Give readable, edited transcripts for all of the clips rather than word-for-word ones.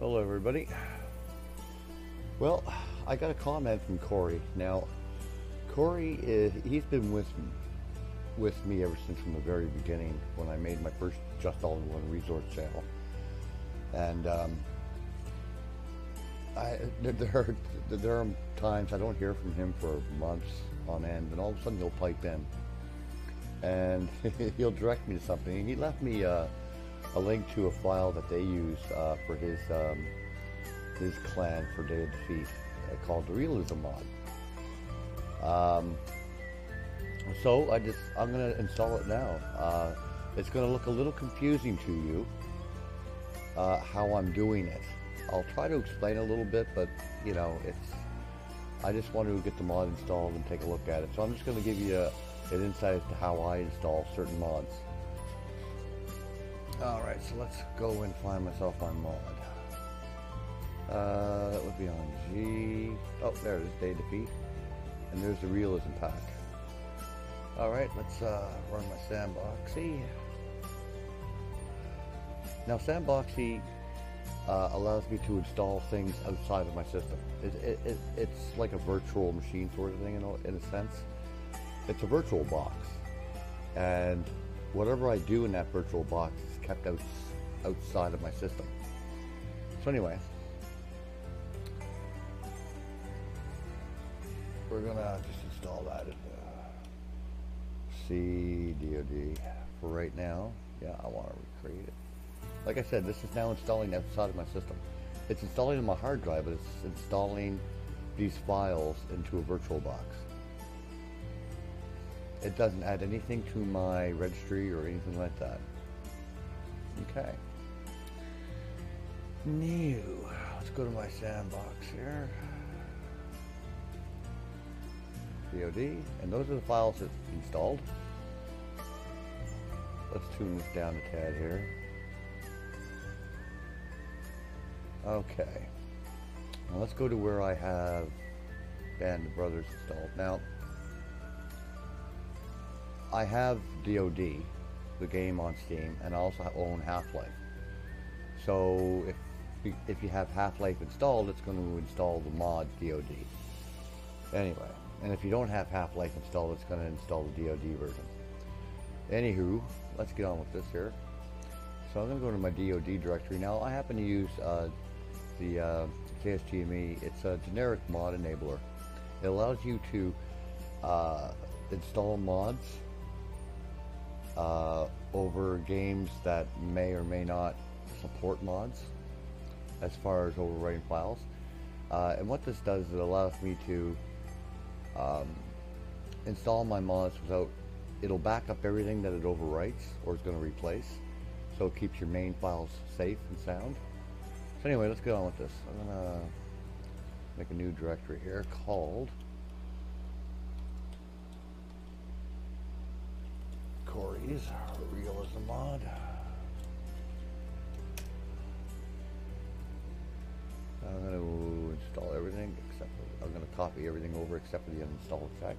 Hello everybody. Well, I got a comment from Corey. Now, Corey, he's been with me ever since from the very beginning when I made my first Just All in One resource channel. And there are times I don't hear from him for months on end, and all of a sudden he'll pipe in and he'll direct me to something. He left me a link to a file that they use for his clan for Day of Defeat called the Realism Mod. So I'm going to install it now. It's going to look a little confusing to you how I'm doing it. I'll try to explain a little bit, but you know, I just want to get the mod installed and take a look at it. So I'm just going to give you an insight as to how I install certain mods. Alright, so let's go and find myself my mod. That would be on G. Oh, there it is, Day of Defeat. And there's the Realism Pack. Alright, let's run my sandboxy. Now, sandboxy allows me to install things outside of my system. It's like a virtual machine sort of thing in a sense. It's a virtual box. And whatever I do in that virtual box is kept outside of my system. So anyway, we're gonna just install that in DoD for right now. Yeah, I want to recreate it. Like I said, this is now installing outside of my system. It's installing on my hard drive, but it's installing these files into a virtual box. It doesn't add anything to my registry or anything like that. Okay. New. Let's go to my sandbox here. DoD, and those are the files that installed. Let's tune this down a tad here. Okay. Now let's go to where I have Band of Brothers installed. Now, I have DoD, the game on Steam, and I also own Half-Life. So if you have Half-Life installed, it's going to install the mod DoD. Anyway. And if you don't have Half-Life installed, it's going to install the DoD version. Anywho, let's get on with this here. So I'm going to go to my DoD directory. Now, I happen to use the KSGME. It's a generic mod enabler. It allows you to install mods over games that may or may not support mods as far as overwriting files. And what this does is it allows me to install my mods without, it'll back up everything that it overwrites or it's going to replace, so it keeps your main files safe and sound. So anyway, let's get on with this. I'm going to make a new directory here called Corey's Realism Mod. I'm going to install everything except for I'm going to copy everything over except for the uninstall effect.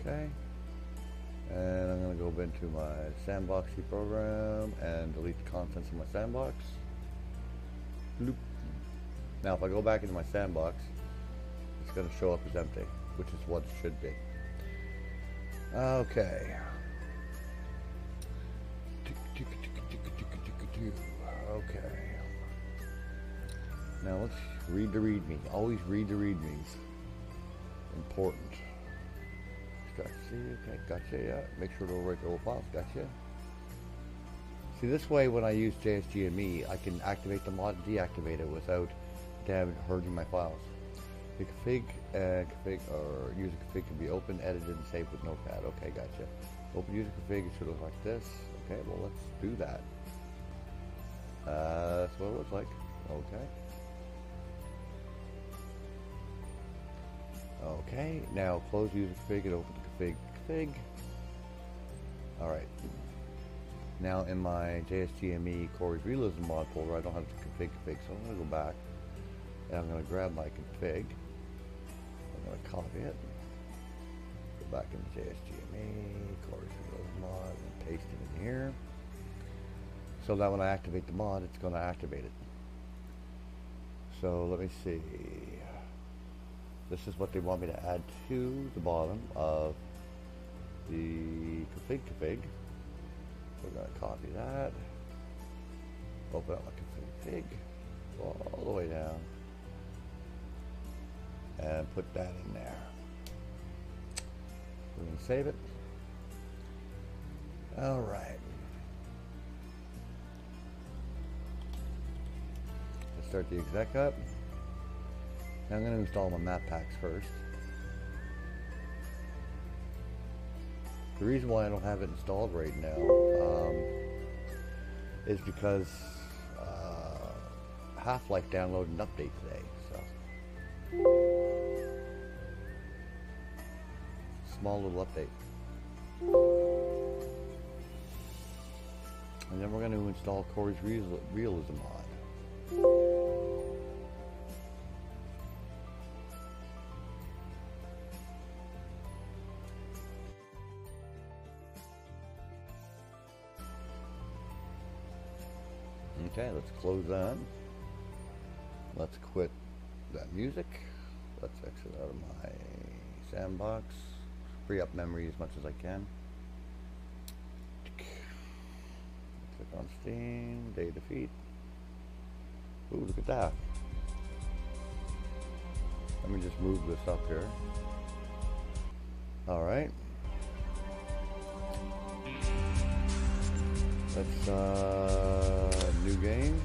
Okay. And I'm going to go into my sandboxy program and delete the contents of my sandbox. Bloop. Now if I go back into my sandbox, it's going to show up as empty, which is what it should be. Okay. Okay. Now let's read the readme. Always read the readmes. Important. Gotcha. Okay, gotcha. Yeah. Make sure to overwrite the whole files. Gotcha. See, this way, when I use JSGME, I can activate the mod and deactivate it without hurting my files. The config and config or user config can be open, edited, and saved with Notepad. Okay, gotcha. Open user config. It should look like this. Okay, well let's do that. That's what it looks like. Okay. Okay, now close user config and open the config. Alright. Now in my JSGME Corey's Realism Mod folder, I don't have the config, so I'm going to go back and I'm going to grab my config. I'm going to copy it. Go back into JSGME Corey's Realism Mod and paste it in here. So now when I activate the mod, it's going to activate it. So let me see. This is what they want me to add to the bottom of the config. We're going to copy that. Open up my config. Go all the way down. And put that in there. We're going to save it. All right. Let's start the exec up. Now I'm going to install my map packs first. The reason why I don't have it installed right now is because Half-Life downloaded an update today. So small little update. And then we're going to install Corey's Realism Mod. Okay, let's close that. Let's quit that music. Let's exit out of my sandbox. Free up memory as much as I can. Click on Steam, Day of Defeat. Ooh, look at that. Let me just move this up here. Alright. Let's, new game.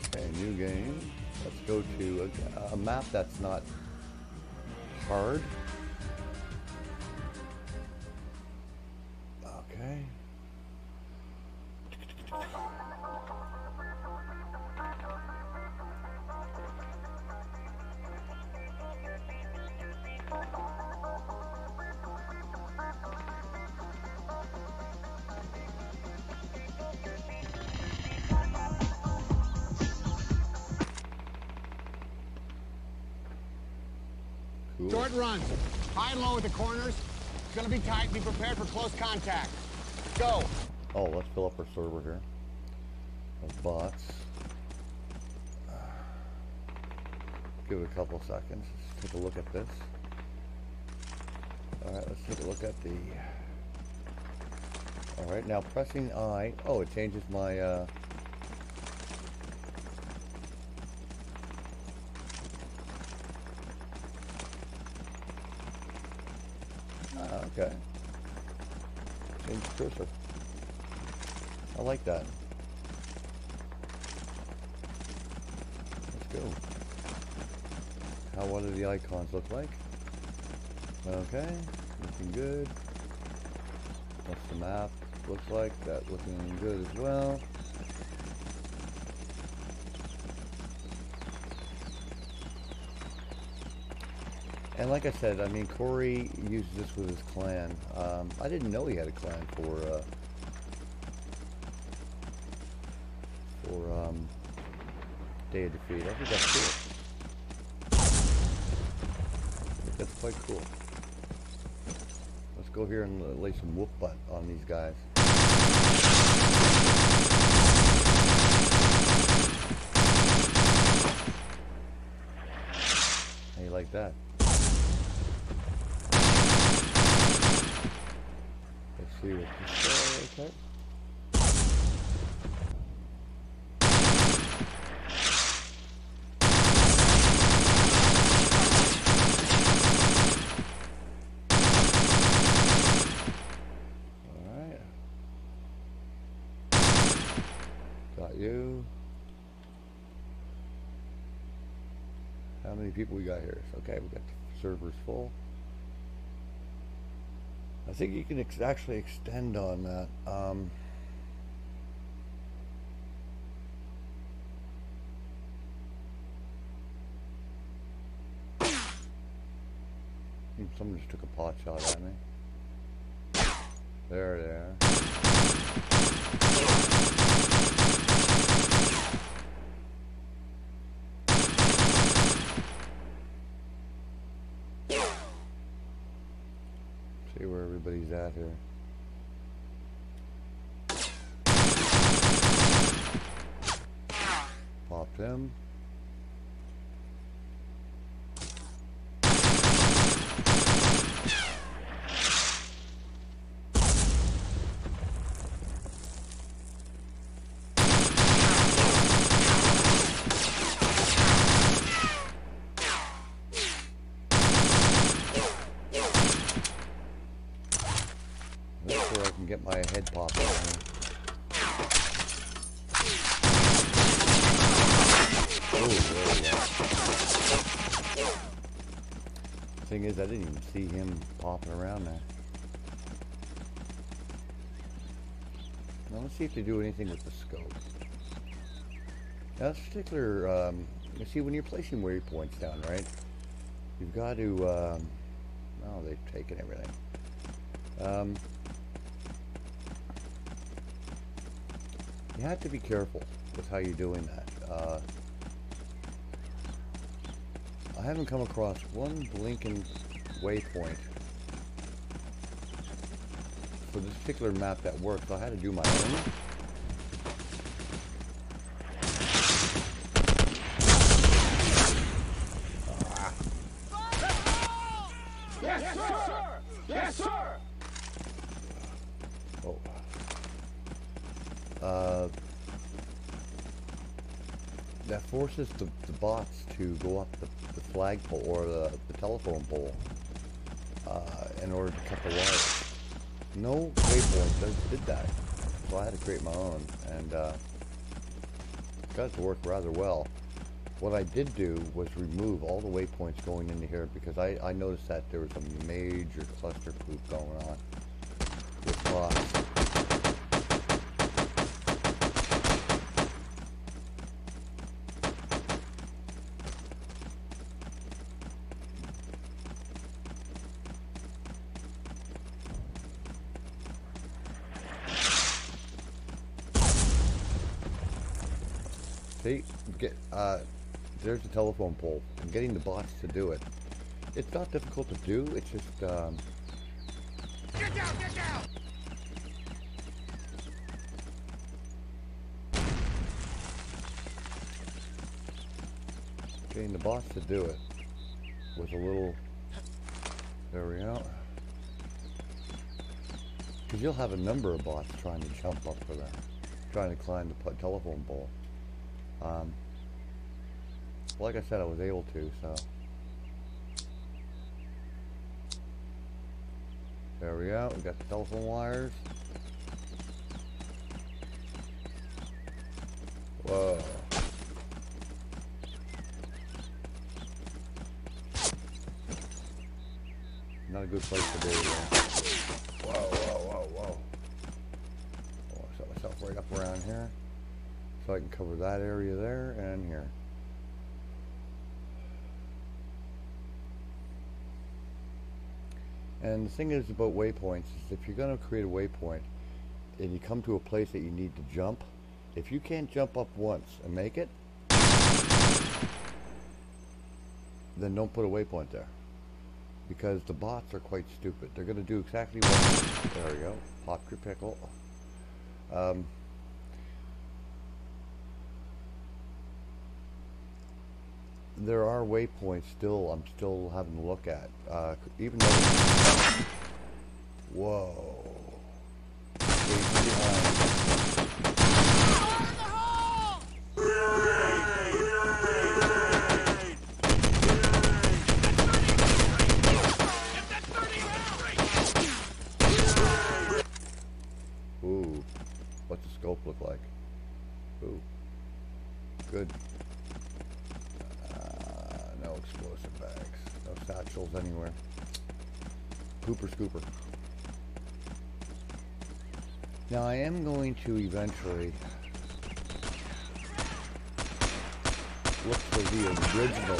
Okay, new game. Let's go to a map that's not hard. Okay. Short runs, high and low at the corners. It's gonna be tight. Be prepared for close contact. Go. Oh, let's fill up our server here. Those bots. Give it a couple seconds. Let's take a look at this. All right, let's take a look at the. All right, now pressing I. Oh, it changes my. Okay. Change the cursor. I like that. Let's go. How what do the icons look like? Okay. Looking good. What's the map looks like? That looking good as well. And like I said, I mean, Corey uses this with his clan. I didn't know he had a clan for Day of Defeat. I think that's cool. I think that's quite cool. Let's go here and lay some whoop butt on these guys. How you like that? See what you say, okay. All right. Got you. How many people we got here? Okay, we got the servers full. I think you can actually extend on that. Someone just took a pot shot at me. There. he's at here. Popped him. Get my head popped on Thing is, I didn't even see him popping around there. Now let's see if they do anything with the scope. Now this particular, you see when you're placing waypoints down, right? You've got to, oh, they've taken everything. You have to be careful with how you're doing that. I haven't come across one blinking waypoint for this particular map that works. I had to do my own. That forces the bots to go up the flagpole or the telephone pole in order to cut the wires. No waypoint did that, so I had to create my own, and got it to work rather well. What I did do was remove all the waypoints going into here because I noticed that there was a major cluster poop going on with bots. See, there's the telephone pole. I'm getting the bots to do it. It's not difficult to do, it's just, Get down! Get down! Getting the bots to do it was a little... There we go. Because you'll have a number of bots trying to jump up for that. Trying to climb the telephone pole. Like I said, I was able to, so there we go, we got the telephone wires. Whoa. Not a good place to be. Whoa, whoa, whoa, whoa. Oh, I set myself right up around here. So I can cover that area there and here. And the thing is about waypoints is if you're going to create a waypoint and you come to a place that you need to jump, if you can't jump up once and make it, then don't put a waypoint there. Because the bots are quite stupid. They're going to do exactly what... There we go. Pop your pickle. There are waypoints still, I'm still having to look at, even though... Whoa. Ooh, what's the scope look like? Ooh, good. No explosive bags, no satchels anywhere. Pooper scooper. Now I am going to eventually look for the original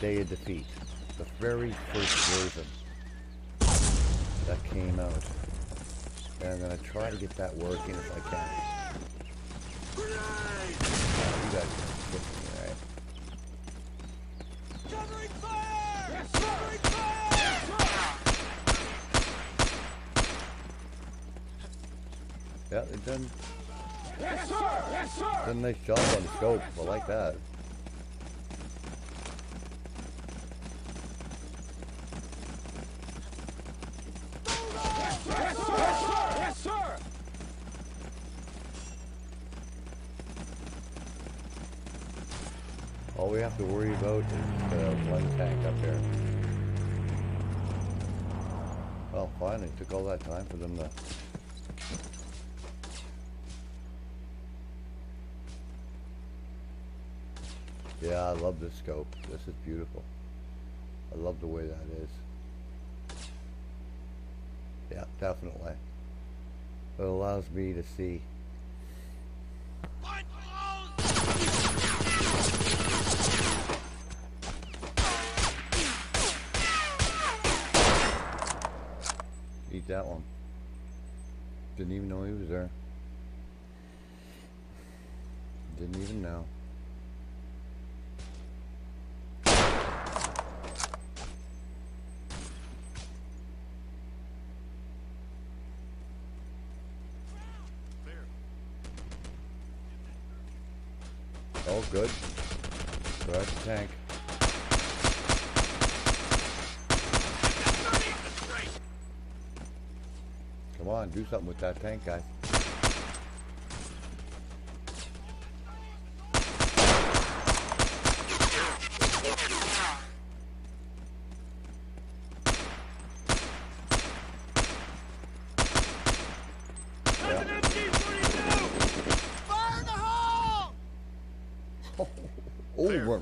Day of Defeat, the very first version that came out, and I'm going to try to get that working if I can. You guys are kidding me. Covering fire! Yes, sir! Covering fire! Yes, sir! Yeah, it didn't. Yes, sir! Yes, sir! Did a nice job on the scope. I like that. Yes, sir! Yes, sir! Yes, sir! Yes, sir! All we have to worry about is one tank up here. Well, finally, it took all that time for them to. Yeah, I love this scope. This is beautiful. I love the way that is. Yeah, definitely. It allows me to see. Eat that one. Didn't even know he was there. Didn't even know. Oh, good. Grab the tank. Come on, do something with that tank, guys.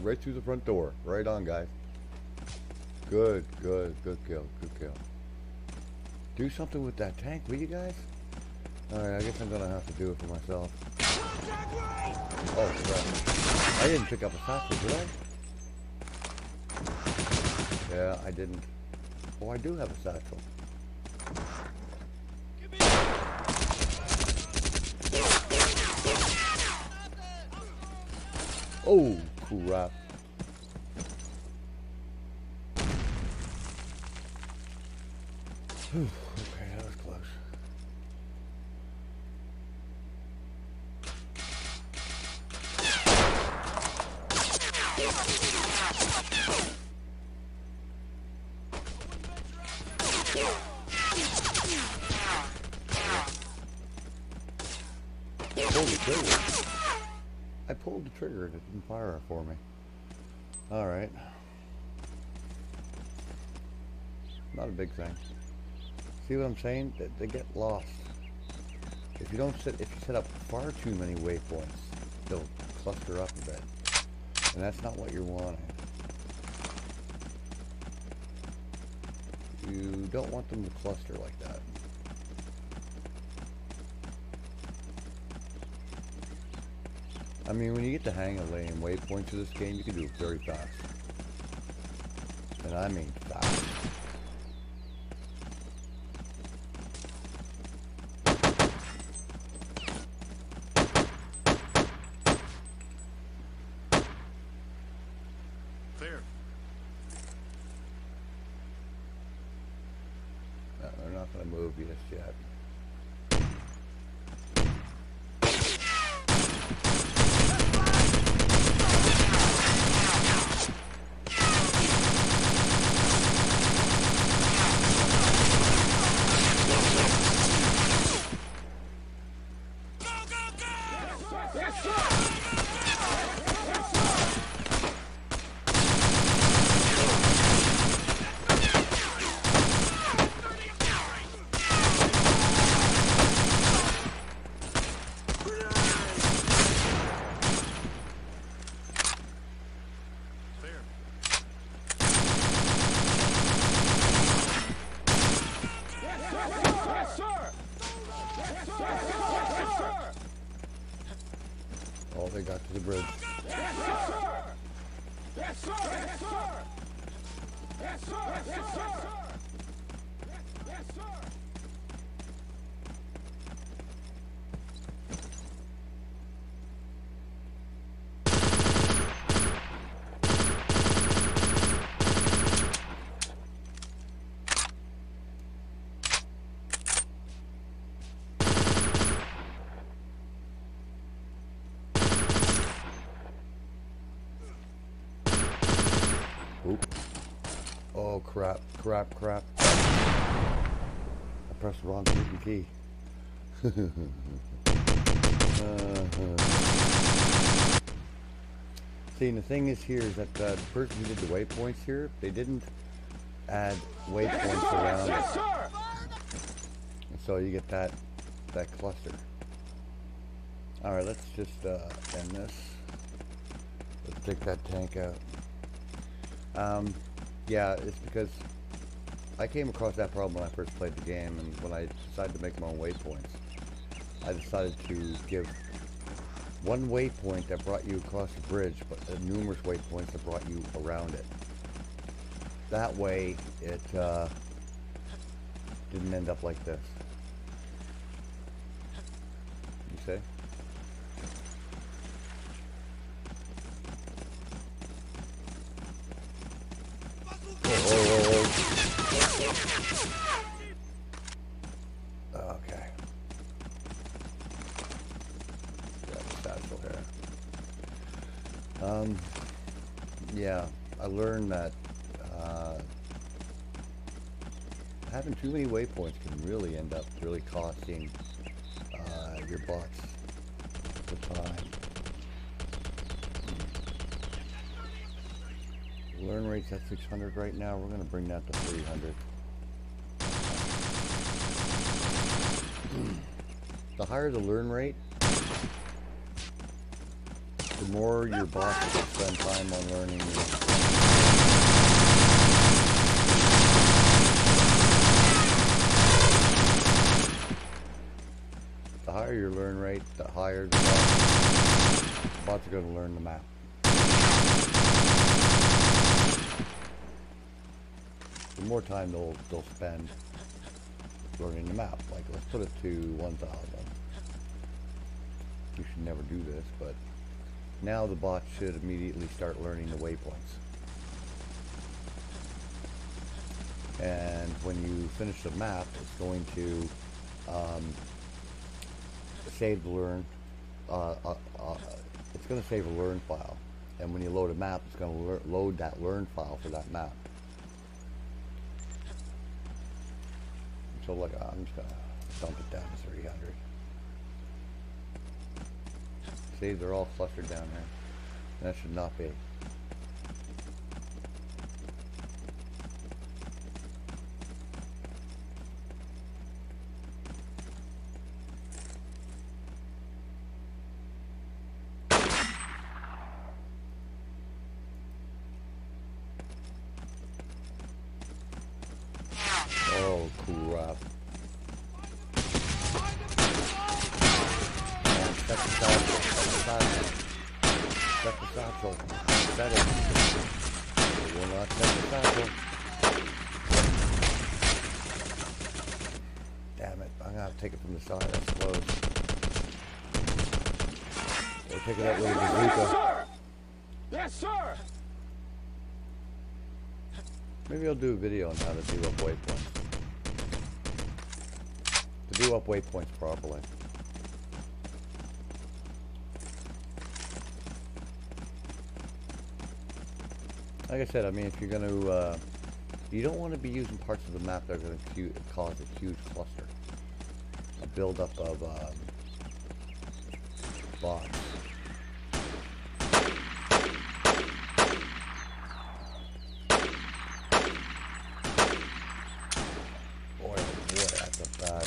Right through the front door. Right on, guys. Good, good, good kill, good kill. Do something with that tank, will you guys? Alright, I guess I'm gonna have to do it for myself. Oh, crap. I didn't pick up a satchel, did I? Yeah, I didn't. Oh, I do have a satchel. Oh! Crap. Whew, okay, that was close. Triggered, it didn't fire for me. All right, not a big thing. See what I'm saying? They get lost if you don't set up far too many waypoints. They'll cluster up a bit, and that's not what you're wanting. You don't want them to cluster like that. I mean, when you get the hang of laying waypoints to this game, you can do it very fast. And I mean fast. Clear. No, they're not going to move just yet. Oop. Oh, crap, crap, crap. I pressed the wrong freaking key. See, and the thing is here is that the person who did the waypoints here, they didn't add waypoints around it. And so you get that cluster. Alright, let's just end this. Let's take that tank out. Yeah, it's because I came across that problem when I first played the game, and when I decided to make my own waypoints, I decided to give one waypoint that brought you across the bridge, but numerous waypoints that brought you around it. That way, it didn't end up like this. You see? I learned that having too many waypoints can really end up really costing your bots the time. Learn rate's at 600 right now. We're going to bring that to 300. The higher the learn rate, the more your bots will spend time on learning. The higher your learn rate, the higher the bots are going to learn the map. The more time they'll spend learning the map. Like, let's put it to 1,000. You should never do this, but now the bot should immediately start learning the waypoints. And when you finish the map, it's going to save the learn. It's going to save a learn file. And when you load a map, it's going to load that learn file for that map. So, like, I'm just going to dump it down to 300. See, they're all clustered down there. And that should not be. Oh, crap. Damn it, I'm gonna have to take it from the side, I suppose. We'll take it out with a bazooka. Yes, sir! Maybe I'll do a video on how to do up waypoints. To do up waypoints properly. Like I said, I mean, if you're going to, you don't want to be using parts of the map that are going to cause a huge cluster, a buildup of bots. Boy, oh boy, that's a bad.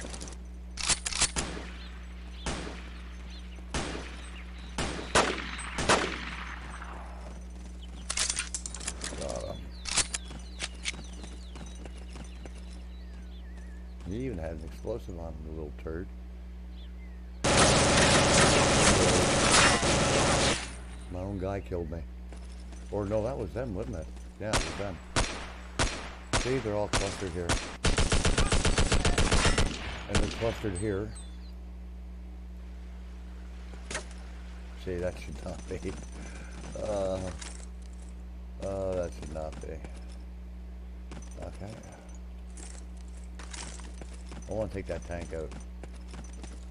He even had an explosive on him, the little turd. My own guy killed me. Or no, that was them, wasn't it? Yeah, it was them. See, they're all clustered here. And they're clustered here. See, that should not be. That should not be. Okay. I want to take that tank out.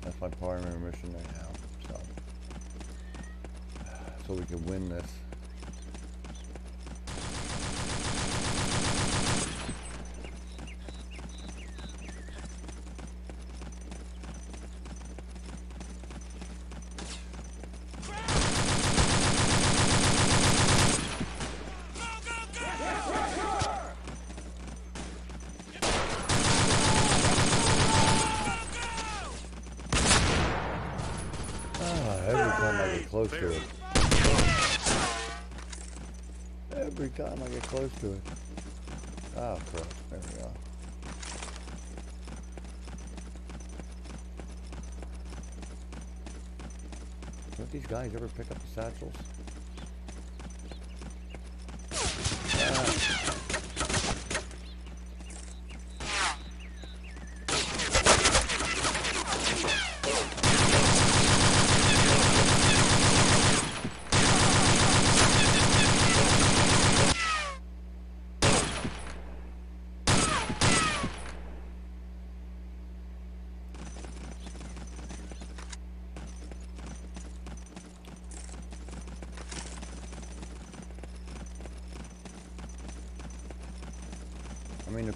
That's my primary mission right now. So we can win this. close to it. Every time I get close to it. Oh, crap. There we go. Don't these guys ever pick up the satchels?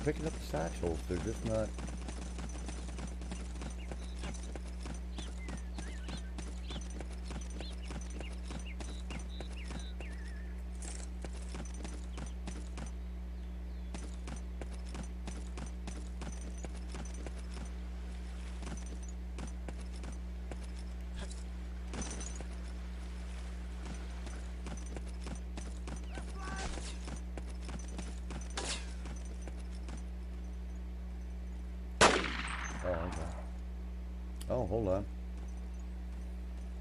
Picking up the satchels, they're just not. Hold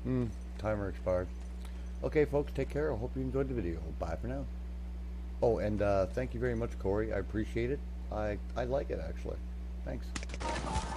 on. Timer expired. Okay, folks, take care. I hope you enjoyed the video. Bye for now. Oh, and thank you very much, Corey. I appreciate it. I like it, actually. Thanks.